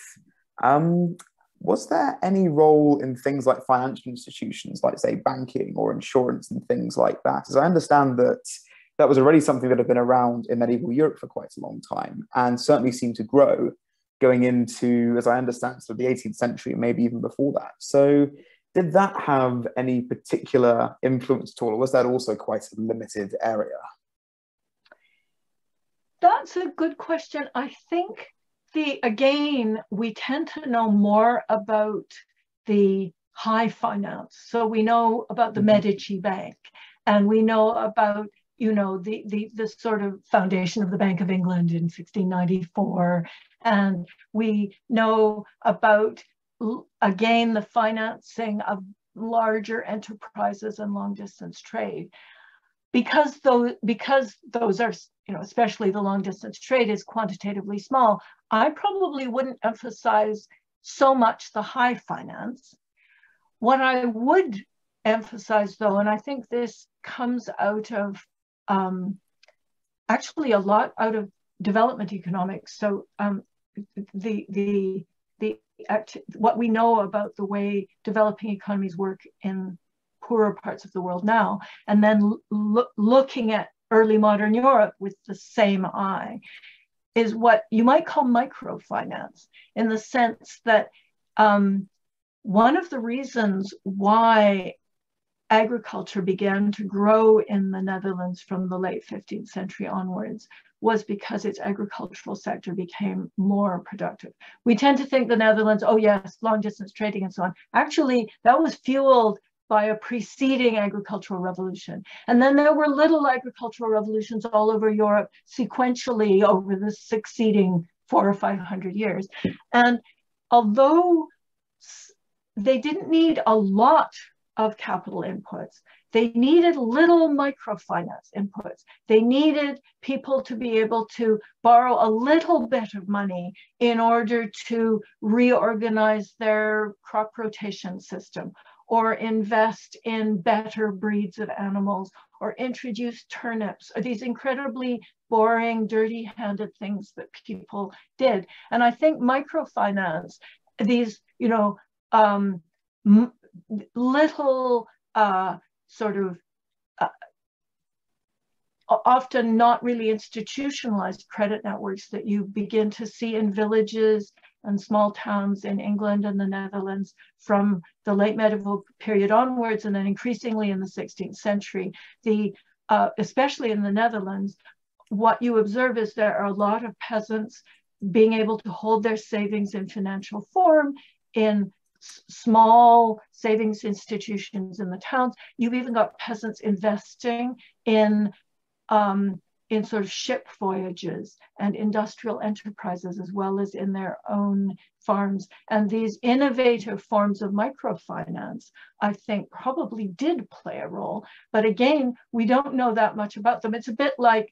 was there any role in things like financial institutions, like say banking or insurance and things like that? As I understand that that was already something that had been around in medieval Europe for quite a long time and certainly seemed to grow going into, as I understand, sort of the 18th century, maybe even before that. So did that have any particular influence at all, or was that also quite a limited area? That's a good question. I think again, we tend to know more about the high finance. So we know about the Medici Bank, and we know about, you know, the sort of foundation of the Bank of England in 1694. And we know about, again, the financing of larger enterprises and long distance trade. Because those are, you know, especially the long distance trade is quantitatively small, I probably wouldn't emphasize so much the high finance. What I would emphasize, though, and I think this comes out of actually a lot out of development economics. So what we know about the way developing economies work in poorer parts of the world now, and then looking at early modern Europe with the same eye, is what you might call microfinance, in the sense that one of the reasons why agriculture began to grow in the Netherlands from the late 15th century onwards was because its agricultural sector became more productive. We tend to think the Netherlands, oh yes, long distance trading and so on. Actually, that was fueled by a preceding agricultural revolution. And then there were little agricultural revolutions all over Europe sequentially over the succeeding 400 or 500 years. And although they didn't need a lot of capital inputs, they needed little microfinance inputs. They needed people to be able to borrow a little bit of money in order to reorganize their crop rotation system, or invest in better breeds of animals, or introduce turnips, or these incredibly boring, dirty-handed things that people did. And I think microfinance, these, you know, little sort of often not really institutionalized credit networks that you begin to see in villages and small towns in England and the Netherlands from the late medieval period onwards, and then increasingly in the 16th century. Especially in the Netherlands, what you observe is there are a lot of peasants being able to hold their savings in financial form in small savings institutions in the towns. You've even got peasants investing in sort of ship voyages and industrial enterprises, as well as in their own farms. And these innovative forms of microfinance, I think, probably did play a role. But again, we don't know that much about them. It's a bit like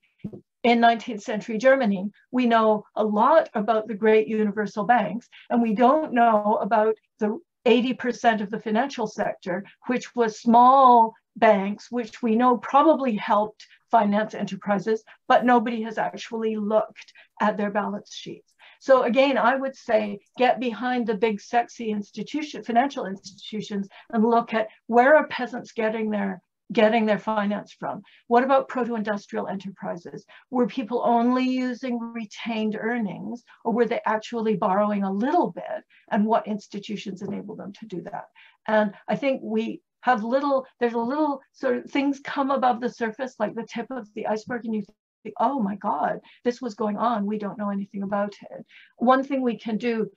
in 19th century Germany. We know a lot about the great universal banks, and we don't know about the 80% of the financial sector, which was small banks, which we know probably helped finance enterprises, but nobody has actually looked at their balance sheets. So again, I would say, get behind the big sexy financial institutions and look at where are peasants getting their finance from? What about proto-industrial enterprises? Were people only using retained earnings, or were they actually borrowing a little bit? And what institutions enabled them to do that? And I think we have there's a little sort of things come above the surface, like the tip of the iceberg, and you think, oh my God, this was going on. We don't know anything about it. One thing we can do,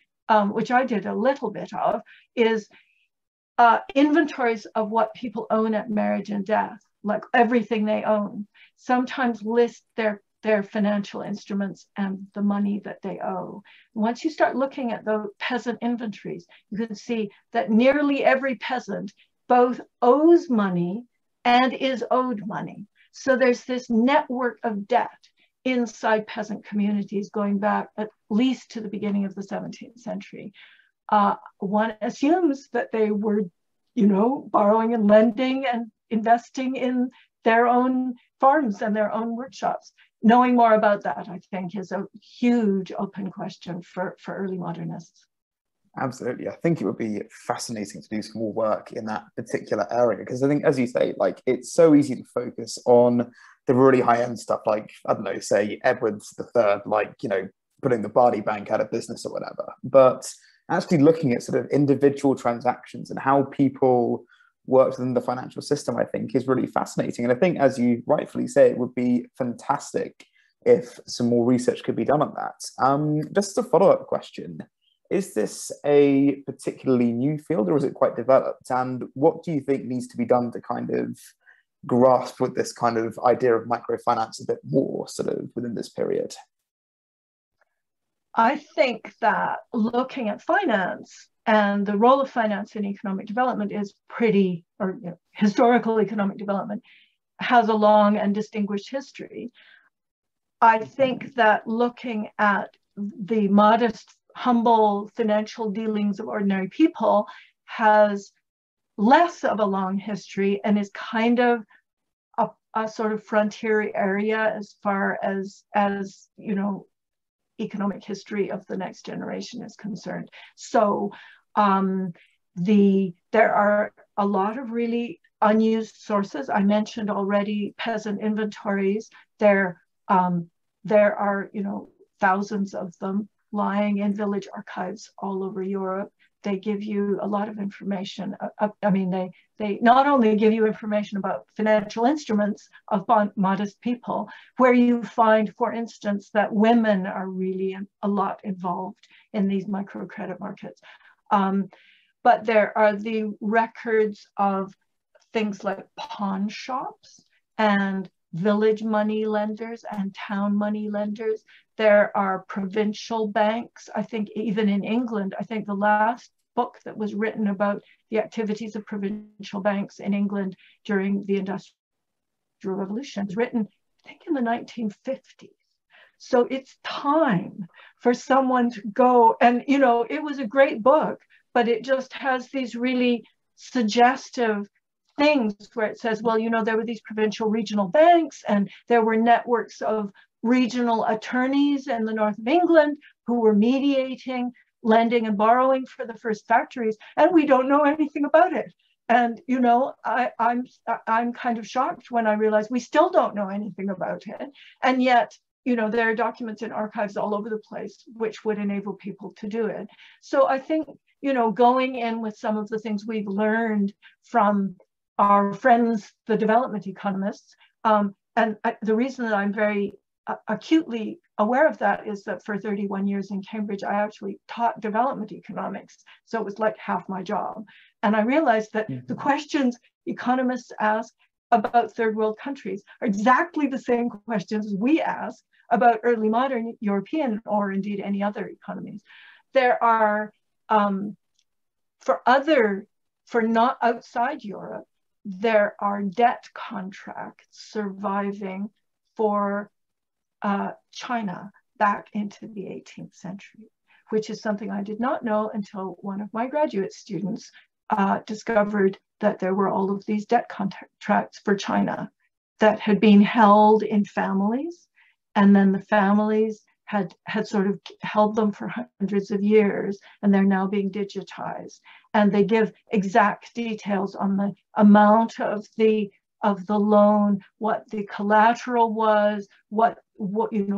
which I did a little bit of, is inventories of what people own at marriage and death, like everything they own. Sometimes list their financial instruments and the money that they owe. Once you start looking at the peasant inventories, you can see that nearly every peasant both owes money and is owed money. So there's this network of debt inside peasant communities going back at least to the beginning of the 17th century. One assumes that they were, you know, borrowing and lending and investing in their own farms and their own workshops. Knowing more about that, I think, is a huge open question for early modernists. Absolutely. I think it would be fascinating to do some more work in that particular area, because I think, as you say, like, it's so easy to focus on the really high-end stuff, like, I don't know, say Edwards III, like, you know, putting the Bardi Bank out of business or whatever. But actually looking at sort of individual transactions and how people worked within the financial system, I think, is really fascinating. And I think, as you rightfully say, it would be fantastic if some more research could be done on that. Just a follow-up question. Is this a particularly new field, or is it quite developed? And what do you think needs to be done to kind of grasp with this kind of idea of microfinance a bit more sort of within this period? I think that looking at finance and the role of finance in economic development is pretty, or you know, historical economic development has a long and distinguished history. I think that looking at the modest, humble financial dealings of ordinary people has less of a long history and is kind of a sort of frontier area as far as you know, economic history of the next generation is concerned. So there are a lot of really unused sources. I mentioned already peasant inventories. There are, you know, thousands of them lying in village archives all over Europe. They give you a lot of information. I mean, they not only give you information about financial instruments of modest people, where you find, for instance, that women are really a lot involved in these microcredit markets. But there are the records of things like pawn shops and village money lenders and town money lenders. There are provincial banks. I think even in England, I think the last book that was written about the activities of provincial banks in England during the Industrial Revolution was written, I think, in the 1950s. So it's time for someone to go and, you know, it was a great book, but it just has these really suggestive things where it says, well, you know, there were these provincial regional banks and there were networks of regional attorneys in the north of England who were mediating lending and borrowing for the first factories, and we don't know anything about it. And you know, I'm kind of shocked when I realize we still don't know anything about it, and yet, you know, there are documents in archives all over the place which would enable people to do it. So I think, you know, going in with some of the things we've learned from our friends, the development economists. And the reason that I'm very acutely aware of that is that for 31 years in Cambridge, I actually taught development economics. So it was like half my job. And I realized that the questions economists ask about third world countries are exactly the same questions we ask about early modern European or indeed any other economies. There are, for not outside Europe, there are debt contracts surviving for China back into the 18th century, which is something I did not know until one of my graduate students discovered that there were all of these debt contracts for China that had been held in families, and then the families had sort of held them for hundreds of years, and they're now being digitized. And they give exact details on the amount of the loan, what the collateral was, what it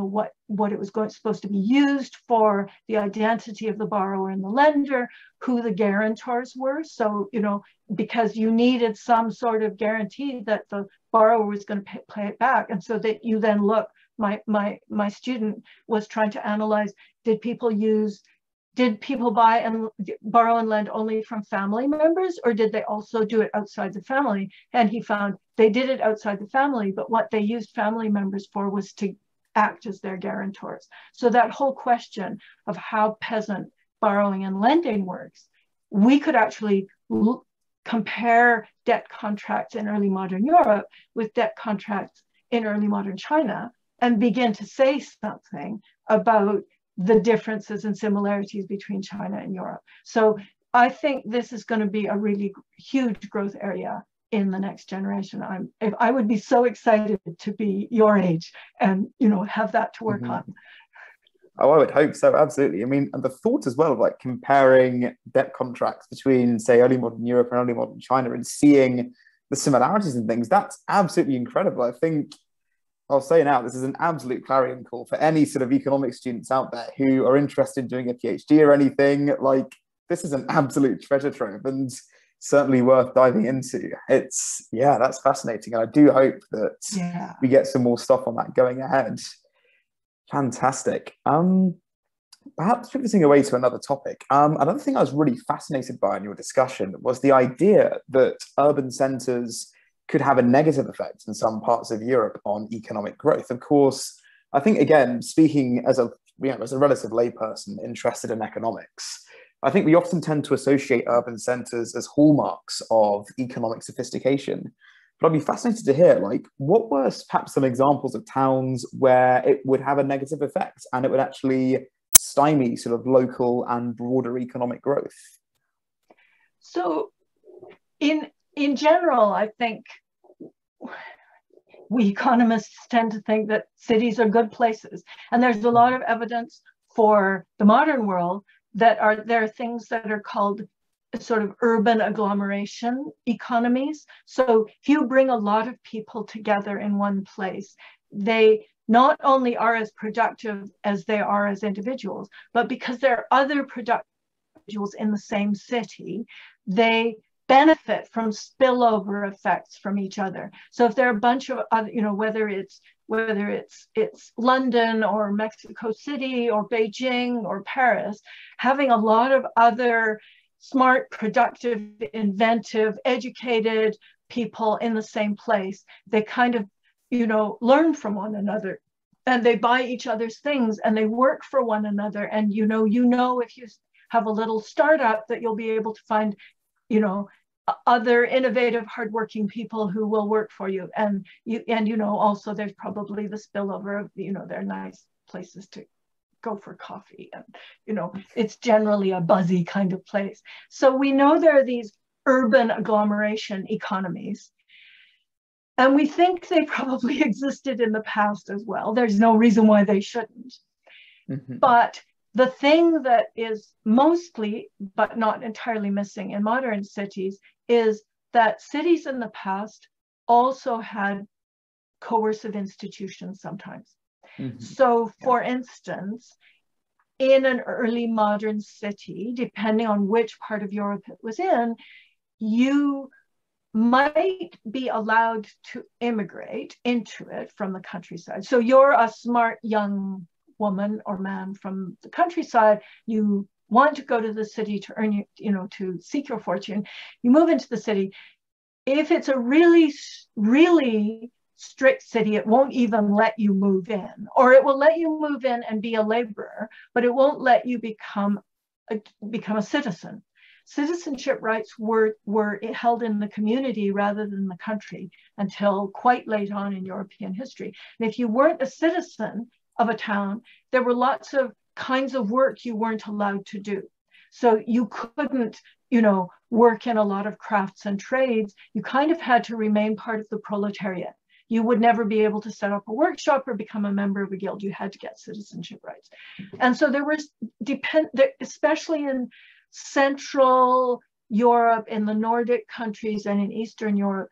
was supposed to be used for, the identity of the borrower and the lender, who the guarantors were. So, you know, because you needed some sort of guarantee that the borrower was going to pay it back, and so that you then look. My student was trying to analyze, did people buy and borrow and lend only from family members, or did they also do it outside the family? And he found they did it outside the family, but what they used family members for was to act as their guarantors. So that whole question of how peasant borrowing and lending works, we could actually compare debt contracts in early modern Europe with debt contracts in early modern China, and begin to say something about the differences and similarities between China and Europe. So I think this is going to be a really huge growth area in the next generation. I would be so excited to be your age and, you know, have that to work on. Oh, I would hope so, absolutely. I mean, and the thought as well of like comparing debt contracts between, say, early modern Europe and early modern China and seeing the similarities and things, that's absolutely incredible. I think I'll say now, this is an absolute clarion call for any sort of economics students out there who are interested in doing a PhD or anything. Like, this is an absolute treasure trove and certainly worth diving into. It's, yeah, that's fascinating. And I do hope that we get some more stuff on that going ahead. Fantastic. Perhaps pivoting away to another topic, another thing I was really fascinated by in your discussion was the idea that urban centres could have a negative effect in some parts of Europe on economic growth. Of course, I think, again, speaking as a, as a relative layperson interested in economics, I think we often tend to associate urban centres as hallmarks of economic sophistication. But I'd be fascinated to hear, like, what were perhaps some examples of towns where it would have a negative effect and it would actually stymie sort of local and broader economic growth? So in general, I think we economists tend to think that cities are good places. And there's a lot of evidence for the modern world that there are things that are called sort of urban agglomeration economies. So if you bring a lot of people together in one place, they not only are as productive as they are as individuals, but because there are other productive individuals in the same city, they benefit from spillover effects from each other. So if there are a bunch of other, whether it's London or Mexico City or Beijing or Paris, having a lot of other smart, productive, inventive, educated people in the same place, they kind of, learn from one another, and they buy each other's things, and they work for one another. And, if you have a little startup, that you'll be able to find, other innovative, hardworking people who will work for you. And, also there's probably the spillover of, they're nice places to go for coffee. And, it's generally a buzzy kind of place. So we know there are these urban agglomeration economies. And we think they probably existed in the past as well. There's no reason why they shouldn't. Mm-hmm. But the thing that is mostly, but not entirely missing in modern cities is that cities in the past also had coercive institutions sometimes. Mm-hmm. So for instance, in an early modern city, depending on which part of Europe it was in, you might be allowed to immigrate into it from the countryside. So you're a smart young woman or man from the countryside, you want to go to the city to earn, to seek your fortune, you move into the city. If it's a really, really strict city, it won't even let you move in, or it will let you move in and be a laborer, but it won't let you become a citizen. Citizenship rights were held in the community rather than the country until quite late on in European history. And if you weren't a citizen of a town, there were lots of kinds of work you weren't allowed to do. So you couldn't, work in a lot of crafts and trades. You kind of had to remain part of the proletariat. You would never be able to set up a workshop or become a member of a guild. You had to get citizenship rights. And so there was, especially in Central Europe, in the Nordic countries, and in Eastern Europe,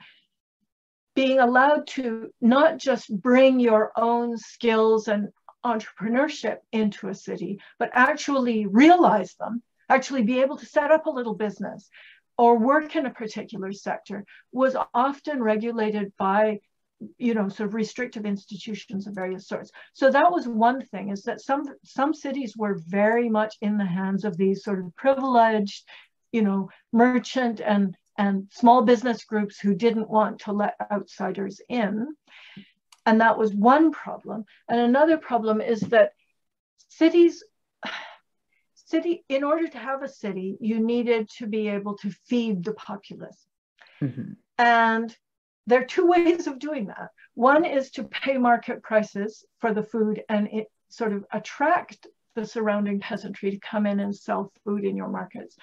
being allowed to not just bring your own skills and entrepreneurship into a city, but actually realize them, actually be able to set up a little business or work in a particular sector, was often regulated by, sort of restrictive institutions of various sorts. So that was one thing, is that some cities were very much in the hands of these sort of privileged, merchant and small business groups who didn't want to let outsiders in. And that was one problem. And another problem is that in order to have a city, you needed to be able to feed the populace. Mm-hmm. And there are two ways of doing that. One is to pay market prices for the food, and it sort of attract the surrounding peasantry to come in and sell food in your markets.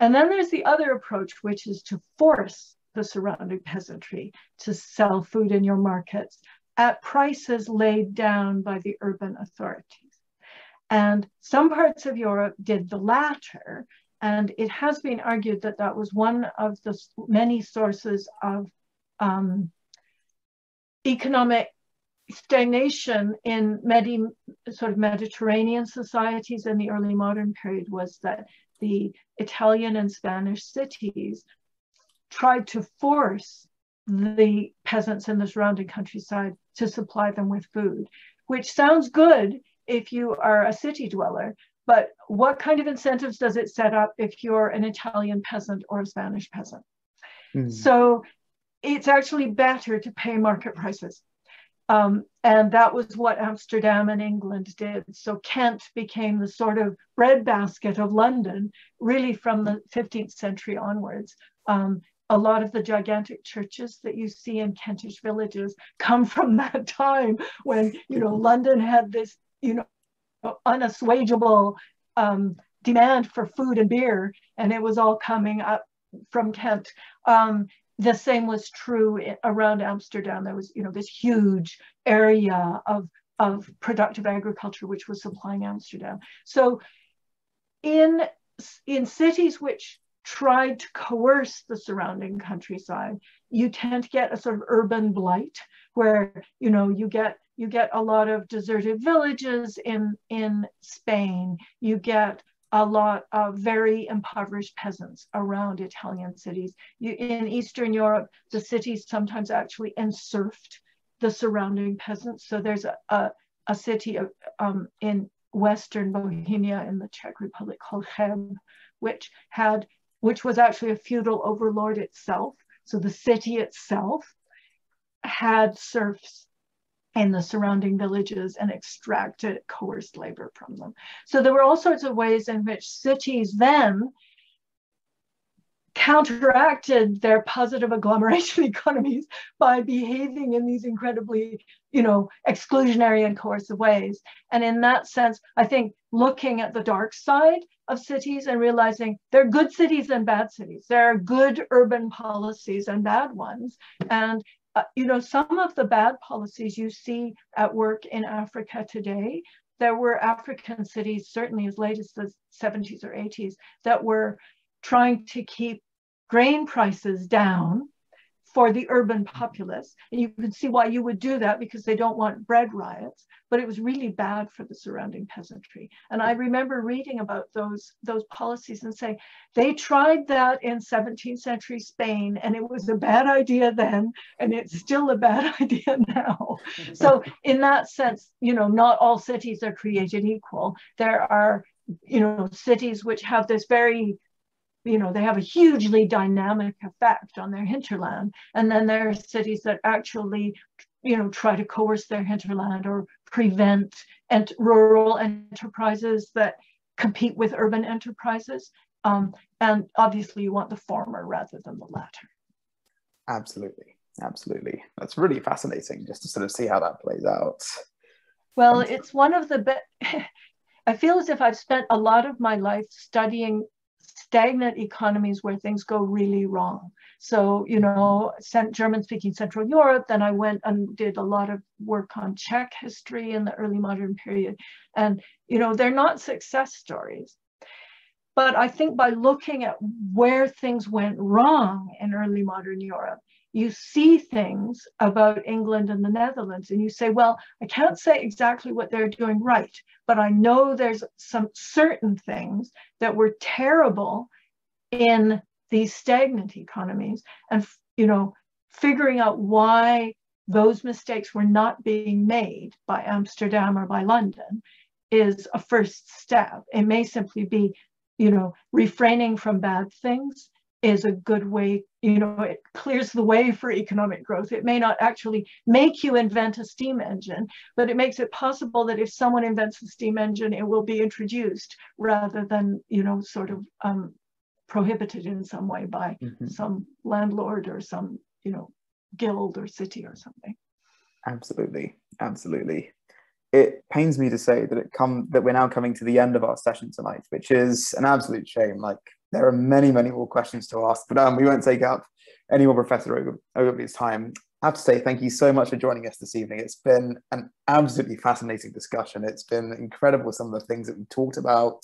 And then there's the other approach, which is to force the surrounding peasantry to sell food in your markets at prices laid down by the urban authorities. And some parts of Europe did the latter, and it has been argued that that was one of the many sources of economic stagnation in Mediterranean societies in the early modern period, was that the Italian and Spanish cities tried to force the peasants in the surrounding countryside to supply them with food, which sounds good if you are a city dweller, but what kind of incentives does it set up if you're an Italian peasant or a Spanish peasant? Mm. So it's actually better to pay market prices. And that was what Amsterdam and England did. So Kent became the sort of breadbasket of London, really from the 15th century onwards. A lot of the gigantic churches that you see in Kentish villages come from that time when, you know, London had this, you know, unassuageable demand for food and beer, and it was all coming up from Kent. The same was true around Amsterdam. There was, you know, this huge area of productive agriculture which was supplying Amsterdam. So in cities which tried to coerce the surrounding countryside, you tend to get a sort of urban blight where, you know, you get a lot of deserted villages in Spain. You get a lot of very impoverished peasants around Italian cities. In Eastern Europe, the cities sometimes actually enserfed the surrounding peasants. So there's a city in Western Bohemia in the Czech Republic called Cheb, which was actually a feudal overlord itself. So the city itself had serfs in the surrounding villages and extracted coerced labor from them. So there were all sorts of ways in which cities then counteracted their positive agglomeration economies by behaving in these incredibly, you know, exclusionary and coercive ways. And in that sense, I think looking at the dark side of cities and realizing there are good cities and bad cities, there are good urban policies and bad ones, and you know, some of the bad policies you see at work in Africa today. There were African cities, certainly as late as the 70s or 80s, that were trying to keep grain prices down for the urban populace. And you can see why you would do that, because they don't want bread riots, but it was really bad for the surrounding peasantry. And I remember reading about those policies and saying, they tried that in 17th century Spain, and it was a bad idea then, and it's still a bad idea now. So in that sense, you know, not all cities are created equal. There are, you know, cities which have this very, you know, they have a hugely dynamic effect on their hinterland. And then there are cities that actually, you know, try to coerce their hinterland or prevent rural enterprises that compete with urban enterprises. And obviously you want the former rather than the latter. Absolutely, absolutely. That's really fascinating just to sort of see how that plays out. Well, it's one of the best, I feel as if I've spent a lot of my life studying stagnant economies where things go really wrong. So, you know, German-speaking Central Europe, then I went and did a lot of work on Czech history in the early modern period. And, you know, they're not success stories. But I think by looking at where things went wrong in early modern Europe, you see things about England and the Netherlands and you say, well, I can't say exactly what they're doing right, but I know there's some certain things that were terrible in these stagnant economies, and, you know, figuring out why those mistakes were not being made by Amsterdam or by London is a first step. It may simply be, you know, refraining from bad things is a good way, you know, it clears the way for economic growth. It may not actually make you invent a steam engine, but it makes it possible that if someone invents a steam engine, it will be introduced rather than, you know, sort of prohibited in some way by some landlord or some, you know, guild or city or something. Absolutely, absolutely. It pains me to say that we're now coming to the end of our session tonight, which is an absolute shame. Like, there are many, many more questions to ask, but we won't take up any more Professor Ogilvie's time. I have to say thank you so much for joining us this evening. It's been an absolutely fascinating discussion. It's been incredible, some of the things that we've talked about,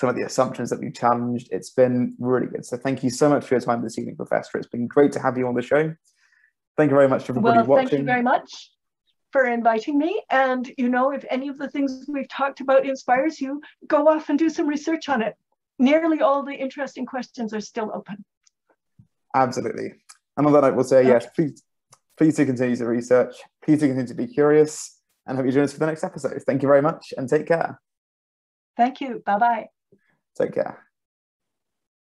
some of the assumptions that we've challenged. It's been really good. So thank you so much for your time this evening, Professor. It's been great to have you on the show. Thank you very much to everybody watching. Well, thank you very much for inviting me, and, you know, if any of the things we've talked about inspires you, go off and do some research on it. Nearly all the interesting questions are still open. Absolutely. And on that note, we'll say yes, please do continue to research, please do continue to be curious, and hope you join us for the next episode. Thank you very much and take care. Thank you. Bye-bye. Take care.